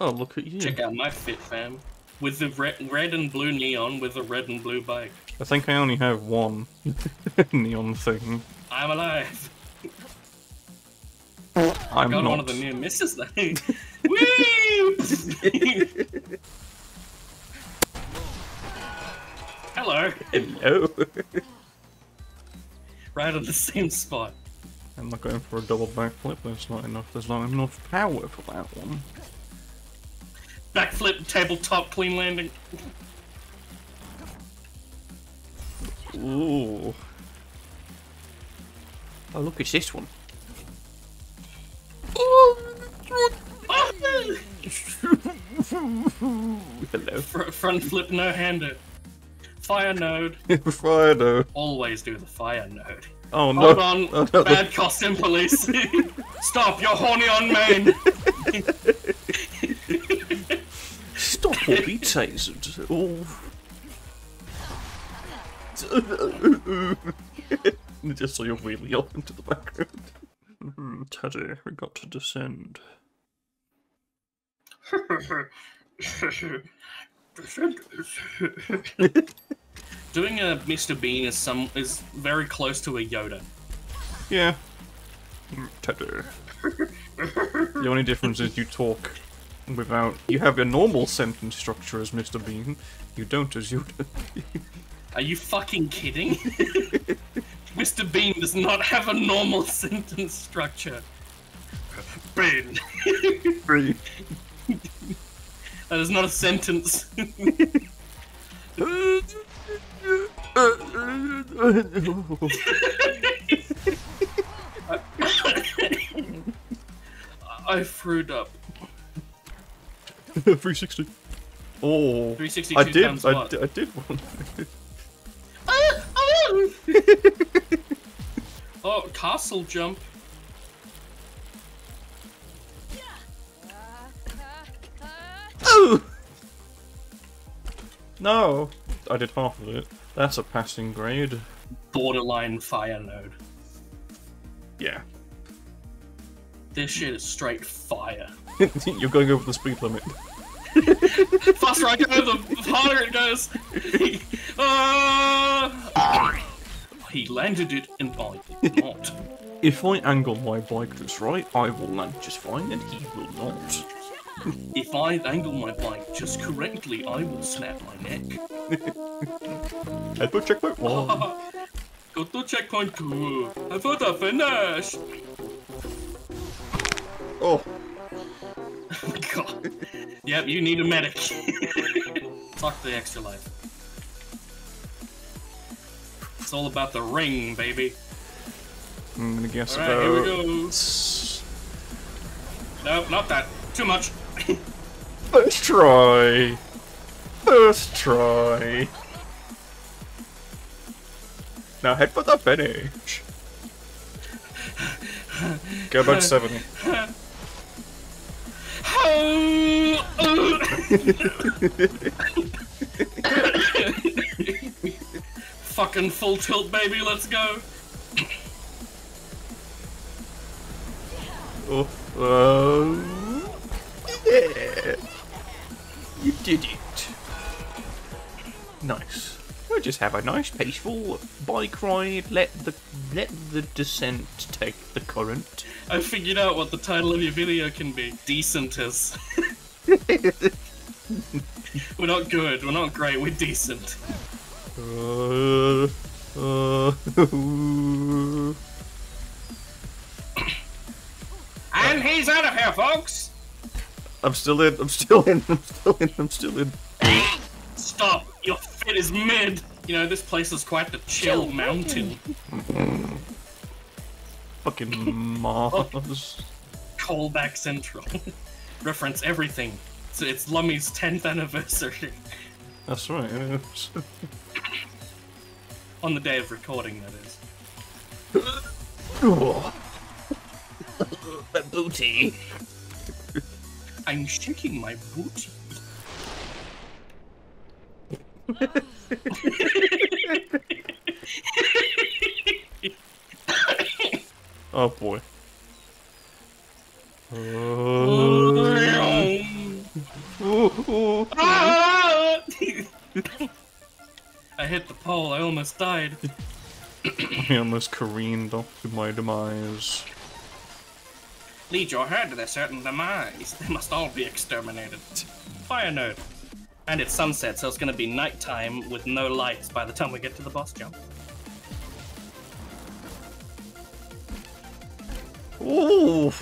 Oh, look at you. Check out my fit, fam. With the red and blue neon with a red and blue bike. I think I only have one neon thing. I'm alive. I got one of the near misses though. Woo! Hello. Hello. Right at the same spot. I'm not going for a double backflip. That's not enough. There's not enough power for that one. Backflip, tabletop, clean landing. Ooh. Oh, look, it's this one. Hello. Front flip, no hander. Fire node. Fire node. Always do the fire node. Oh no. Hold on, oh, no. Bad costume police. Stop, you're horny on main. Stop or be tasered. Oh. Just so you're really up into the background. Teddy, we got to descend. Doing a Mr. Bean is very close to a Yoda. Yeah. Teddy. The only difference is you talk without. You have a normal sentence structure as Mr. Bean. You don't as Yoda. Are you fucking kidding? Mr. Bean does not have a normal sentence structure. Bean. Bean. That is not a sentence. I screwed up. 360. Oh. 360. I did one. Oh, castle jump. Oh! No! I did half of it. That's a passing grade. Borderline fire node. Yeah. This shit is straight fire. You're going over the speed limit. Faster I go, the harder it goes! He landed it and I did not. If I angle my bike just right, I will land just fine and he will not. If I angle my bike just correctly, I will snap my neck. I thought checkpoint 1. Go to checkpoint 2. I thought I finished. Oh. God. Yep, you need a medic. Fuck the extra life. It's all about the ring, baby. I'm gonna guess about... Alright, here we go. Nope, not that. Too much. First try. First try. Now head for the finish. Go about 70. Fucking full tilt, baby. Let's go. Oh. Yeah. You did it. Nice. We'll just have a nice peaceful bike ride, let the descent take the current. I figured out what the title of your video can be. Decenters. We're not good, we're not great, we're decent. And he's out of here, folks! I'm still in, I'm still in, I'm still in, I'm still in. Stop! Your fit is mid! You know, this place is quite the chill mountain. Fucking Mars. Callback Central. Reference everything. So it's Lummy's 10th anniversary. That's right, yeah. On the day of recording, that is. My booty. I'm shaking my booty. Oh boy. Ah! I hit the pole, I almost died. I almost careened off to my demise. Lead your herd to their certain demise. They must all be exterminated. Fire nerd. And it's sunset, so it's gonna be nighttime with no lights by the time we get to the boss jump. Ooh!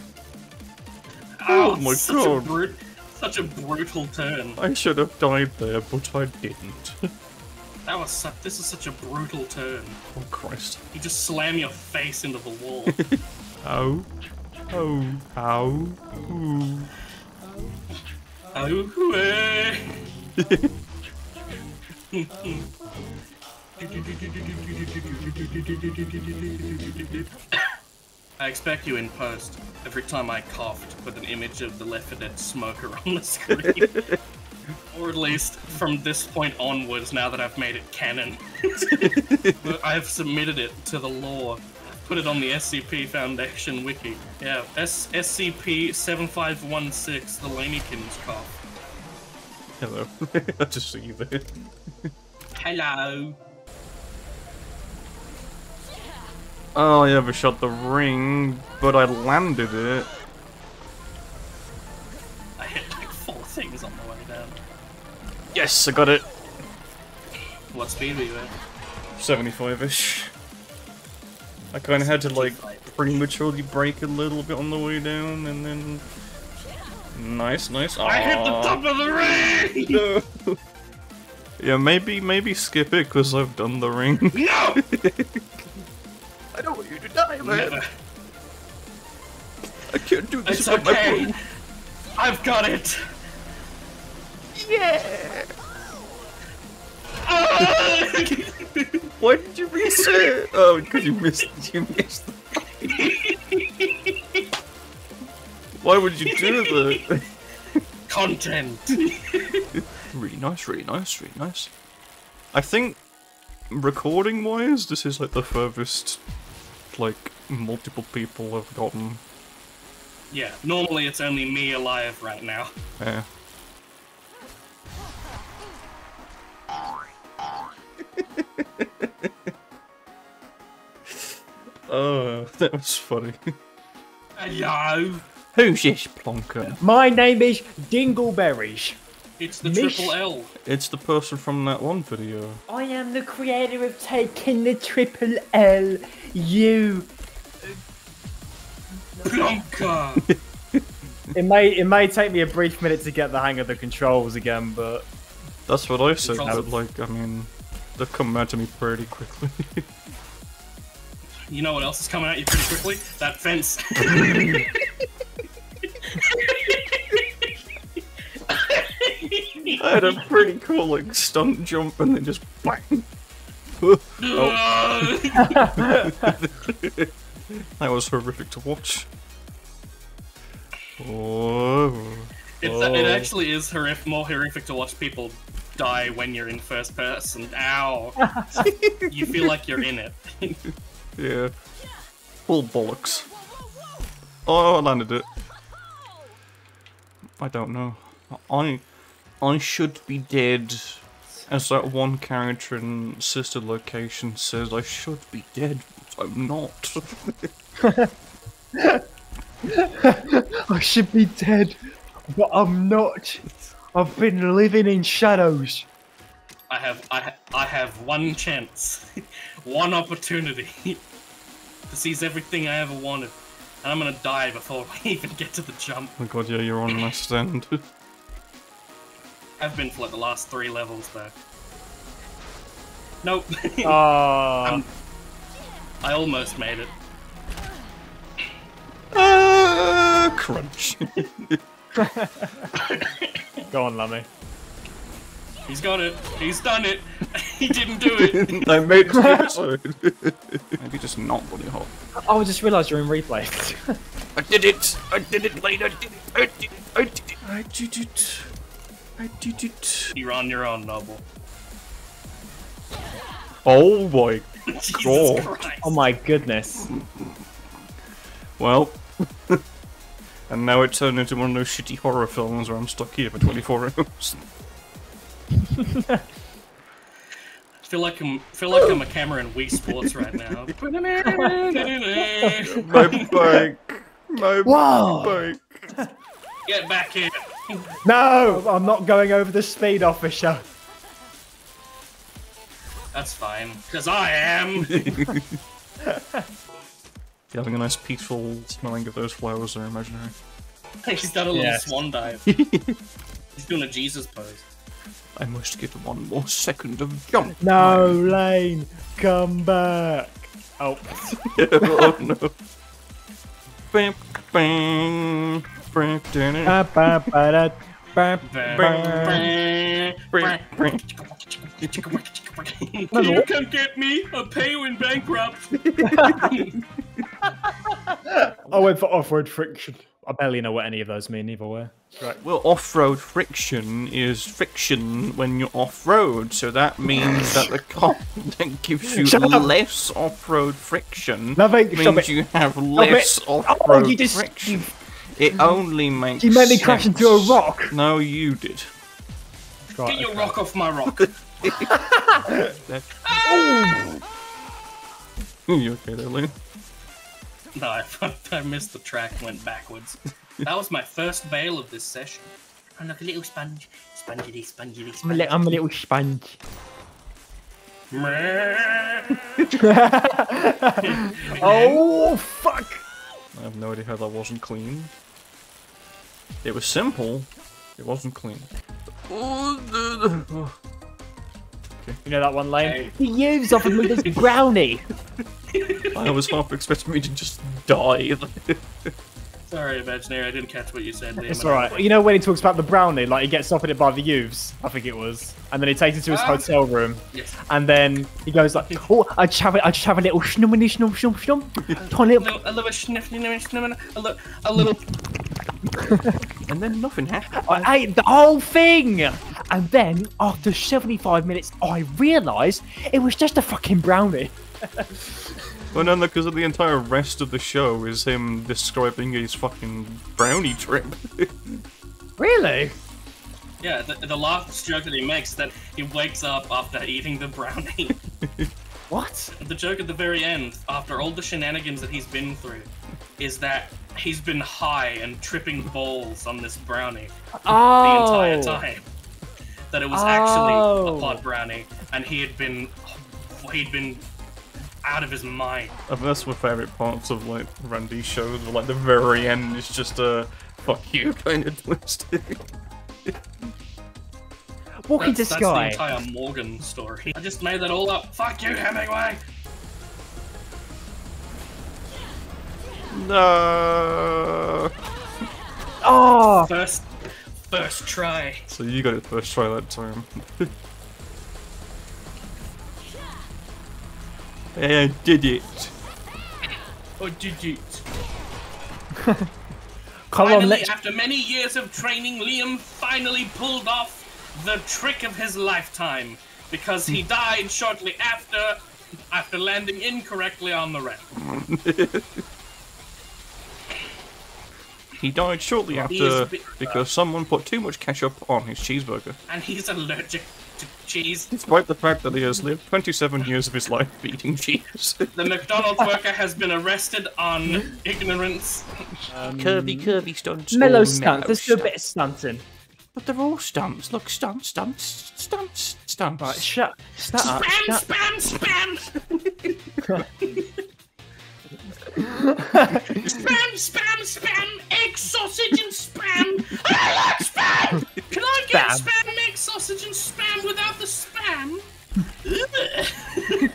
Oh my god! Such a brutal turn. I should have died there, but I didn't. That was this is such a brutal turn. Oh Christ! You just slam your face into the wall. Ow! Ow! Ow! Ooh! Ow! Hooray! I expect you in post, every time I coughed, with an image of the Left 4 Dead smoker on the screen. Or at least, from this point onwards, now that I've made it canon. I've submitted it to the lore. Put it on the SCP Foundation wiki. Yeah, SCP-7516, the Laneykins cough. Hello. I just see you there. Hello. Oh, I overshot the ring, but I landed it. I hit like 4 things on the way down. Yes, I got it. What speed were you at? 75-ish. I kind of had to like prematurely brake a little bit on the way down, and then nice, nice. Aww. I hit the top of the ring. No. Yeah, maybe skip it because I've done the ring. No. I don't want you to die, man! Never. I can't do this with my bow. I've got it! Yeah! Why did you miss it? Oh, because you missed the fight. Why would you do that? Content! Really nice, really nice, really nice. I think, recording-wise, this is like the furthest like multiple people have gotten. Yeah, normally it's only me alive right now. Yeah. Oh, that was funny. Hello. Who's this plonker? My name is Dingleberries. It's the triple L. It's the person from that one video. I am the creator of taking the triple L. You plonker. It may take me a brief minute to get the hang of the controls again, but that's what I said. But like, I mean, they've come out to me pretty quickly. You know what else is coming at you pretty quickly? That fence. I had a pretty cool like stunt jump and then just bang. Oh. That was horrific to watch. Oh. It actually is more horrific to watch people die when you're in first person. Ow! You feel like you're in it. Yeah. Full bollocks. Oh, I landed it. I don't know. I should be dead, as that one character in Sister Location says. I should be dead, but I'm not. I should be dead, but I'm not. I've been living in shadows. I have one chance, one opportunity to seize everything I ever wanted, and I'm gonna die before I even get to the jump. Oh god, yeah, you're on last stand. I've been for like the last 3 levels though. Nope. I almost made it. Crunch. Go on, Lummy. He's got it. He's done it. He didn't do it. I made the episode. Maybe just not really hot. Oh, I just realised you're in replay. I did it. I did it, late. I did it. I did it. I did it. I did it. I did it. You're on your own, Noble. Oh my god. Oh my goodness. Well, and now it turned into one of those shitty horror films where I'm stuck here for 24 hours. I feel like I'm a camera in Wii Sports right now. My bike! My Whoa. Bike! Get back here! No! I'm not going over the speed, officer! That's fine, because I am! You're having a nice peaceful smelling of those flowers there, imaginary. He's done a little swan dive. He's doing a Jesus pose. I must get one more second of jump. No, Lane, come back. Oh. Oh no. Bam, bang, bam, bam, bam, bam. You come get me, I'll pay you in bankrupt. I went for off-road friction. I barely know what any of those mean either way. Right. Well, off-road friction is friction when you're off-road, so that means that the content gives you less off-road friction. No, wait, means you have less off-road friction. It only makes sense. You made me crash into a rock. No, you did. Right, get your rock off my rock. Ooh, you okay there, Lane? No, I missed the track, went backwards. That was my first bail of this session. I'm like a little sponge. Spongity, spongity, spongity. I'm a little sponge. Oh, fuck! I have no idea how that wasn't clean. It was simple, it wasn't clean. Oh. Okay. You know that one, Lane? He used off and with his brownie! I was half expecting me to just die. Sorry, Imaginary, I didn't catch what you said. It's alright. You know when he talks about the brownie, like he gets offered it by the youths, I think it was, and then he takes it to his hotel room, and then he goes like, oh, I just have a, little schnummini schnum schnum schnum. I love a schnummini schnum, a little... And then nothing happened. I ate the whole thing! And then, after 75 minutes, I realised it was just a fucking brownie. Well, no, because of the entire rest of the show is him describing his fucking brownie trip. Really? Yeah, the last joke that he makes is that he wakes up after eating the brownie. What? The joke at the very end, after all the shenanigans that he's been through, is that he's been high and tripping balls on this brownie the entire time. That it was actually a pot brownie, and he'd been out of his mind. I mean, that's my favourite parts of like Randy's shows, where like the very end is just a fuck you kind of twist. Walking to Sky. That's the entire Morgan story. I just made that all up. Fuck you, Hemingway. No. Oh. First try. So you got it first try that time. I did it. Oh, did it. Finally, after many years of training, Liam finally pulled off the trick of his lifetime because he died shortly after landing incorrectly on the ramp. He died shortly after because someone put too much ketchup on his cheeseburger. And he's allergic to cheese. Despite the fact that he has lived 27 years of his life eating cheese. The McDonald's worker has been arrested on ignorance. Curvy stunts. Mellow stunts. Let's do a bit of stunting. But they're all stunts. Look, stunts. Right, shut up. Spam. Spam, egg, sausage, and spam. I like spam. Can I get spam, egg, sausage, and spam without the spam?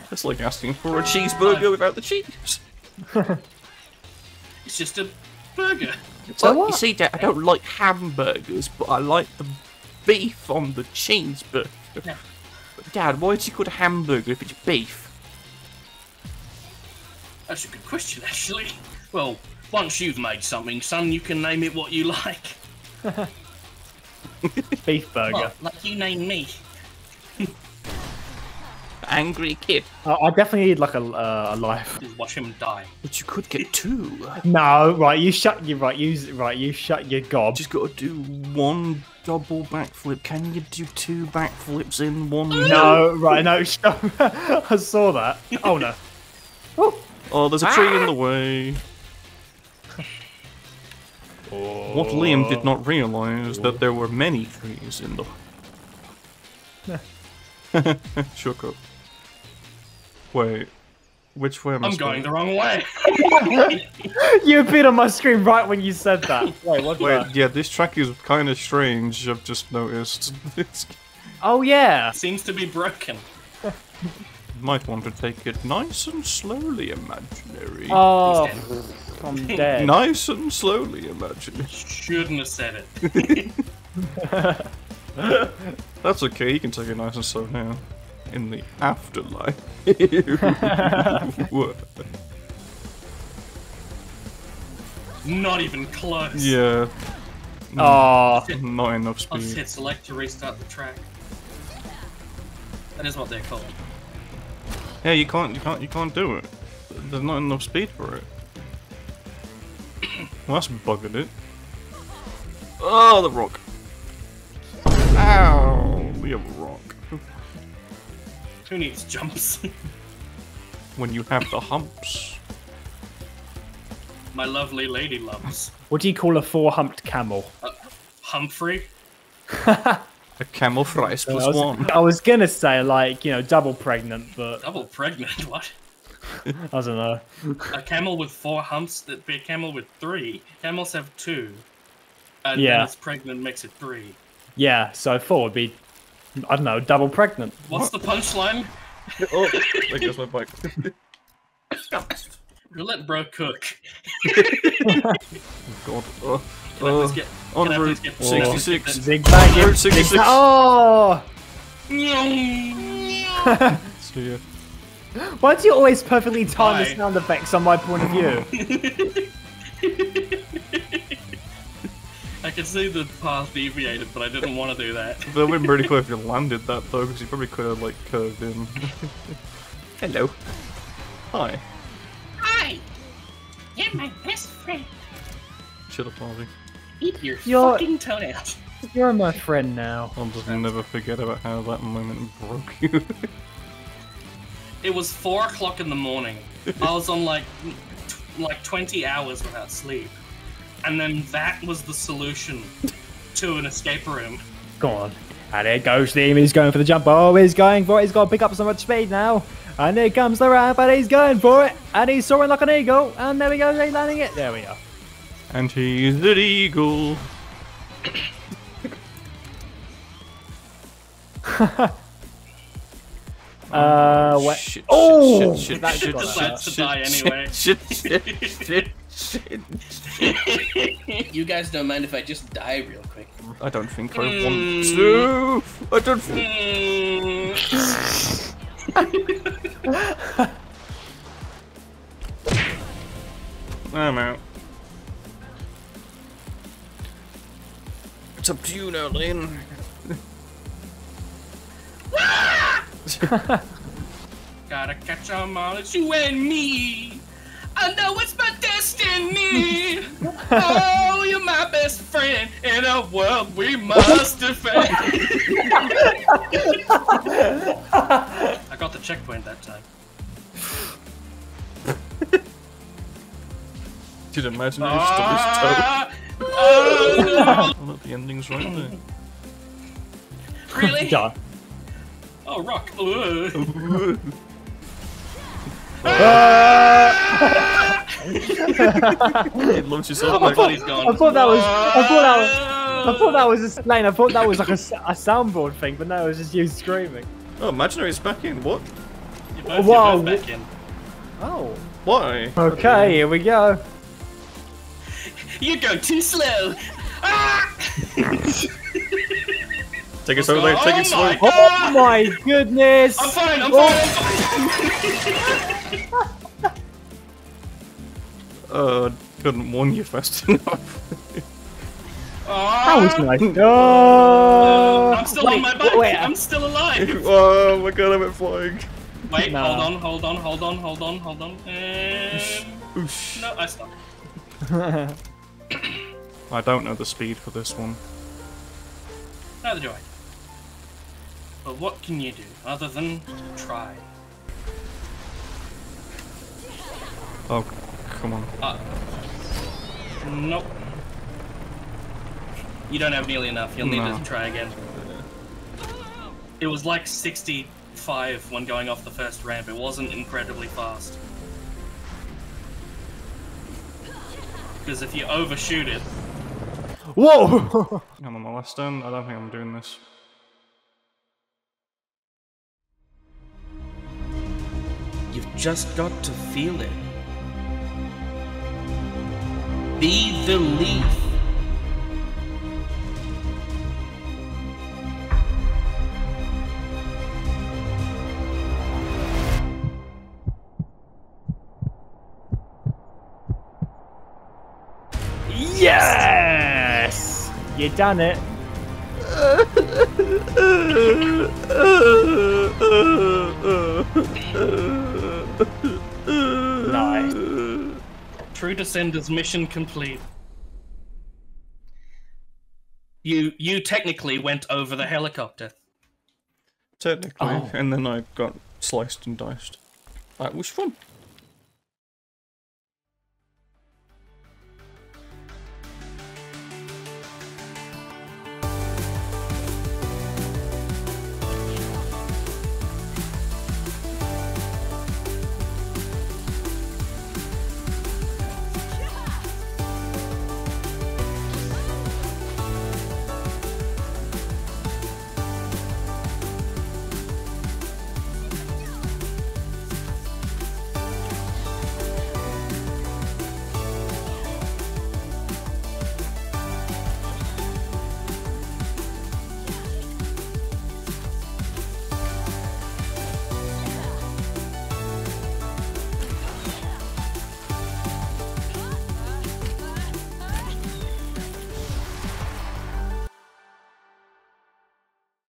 That's like asking for a cheeseburger without the cheese. It's just a burger. It's like, you see, Dad, I don't like hamburgers, but I like the beef on the cheeseburger. Yeah. But Dad, why is it called a hamburger if it's beef? That's a good question, actually. Well, once you've made something, son, you can name it what you like. Beef burger. Well, like you name me. angry kid. I definitely need like a life. Just watch him die. But you could get two. No, right? You shut your gob. Just gotta do one double backflip. Can you do two backflips in one? No, right? No, I saw that. Oh no. Oh, there's a tree in the way. Oh. What Liam did not realise that there were many trees in the Shook up. Wait, which way am I? I'm going the wrong way. You appeared on my screen right when you said that. Wait, what? Wait, yeah, this track is kind of strange. I've just noticed. Oh yeah, it seems to be broken. Might want to take it nice and slowly, Imaginary. Oh, I'm dead. Nice and slowly, Imaginary. Shouldn't have said it. That's okay, you can take it nice and slow now. In the afterlife. Not even close. Yeah. Oh, not enough speed. I'll just hit select to restart the track. That is what they're called. Yeah, you can't do it. There's not enough speed for it. Well, that's buggered it. Oh, the rock. Ow! We have a rock. Who needs jumps? When you have the humps. My lovely lady lumps. What do you call a four-humped camel? Humphrey? A camel thrice plus one. I was gonna say, like, you know, double pregnant, but... Double pregnant? What? I don't know. A camel with four humps, that'd be a camel with three. Camels have two. And yeah. Then it's pregnant makes it three. Yeah, so four would be, I don't know, double pregnant. What's the punchline? Oh, there goes my bike. You let bro cook. Oh god. On route 66. Big bang. Route 66. Oh! See ya. Why do you always perfectly time the sound effects on my point of view? I could see the path deviated, but I didn't want to do that. That would have been pretty cool if you landed that, though, because you probably could have, like, curved in. Hello. Hi. Hi. You're my best friend. Chill, Harvey. Eat your fucking toenails. You're my friend now. I'll just never forget about how that moment broke you. It was 4 o'clock in the morning. I was on, like 20 hours without sleep. And then that was the solution to an escape room. Go on. And it goes Liam, he's going for the jump. Oh, he's going for it. He's got to pick up so much speed now. And here comes the ramp, and he's going for it. And he's soaring like an eagle. And there we go, he's landing it. There we are. And he's an eagle. What? Shit, oh! Shit, that shit, decides to die anyway. Shit. You guys don't mind if I just die real quick? I don't think I want to. I don't think. I'm out. It's up to you now, Lane. Gotta catch 'em all, it's you and me. I know it's my destiny. Oh, you're my best friend in a world we must defend. I got the checkpoint that time. Did imagine you stole his toe. Oh, no. The ending's right there. Really? Yeah. Oh, rock! It launched yourself. I thought that was. I thought that was Lane. I thought that was like a soundboard thing, but no, it was just you screaming. Oh, Imaginary's back in. What? You're both back in. Oh. Why? Okay, here we go. You go too slow. Ah! Take it slow, take it slow. Oh my goodness! I'm fine, I'm fine! Couldn't warn you fast enough. That was nice. I'm still on my bike, I'm still alive! Oh my god, I went flying. Wait, nah. hold on. Oof. No, I stopped. I don't know the speed for this one. Neither do I. But what can you do other than try? Oh, come on. Nope. You don't have nearly enough, you'll need to try again. It was like 65 when going off the first ramp, it wasn't incredibly fast. Because if you overshoot it... Whoa! I'm on my last turn, I don't think I'm doing this. You've just got to feel it. Be the leaf. Yes! You done it. Nice. True Descenders mission complete. You technically went over the helicopter. Technically, and then I got sliced and diced. That was fun.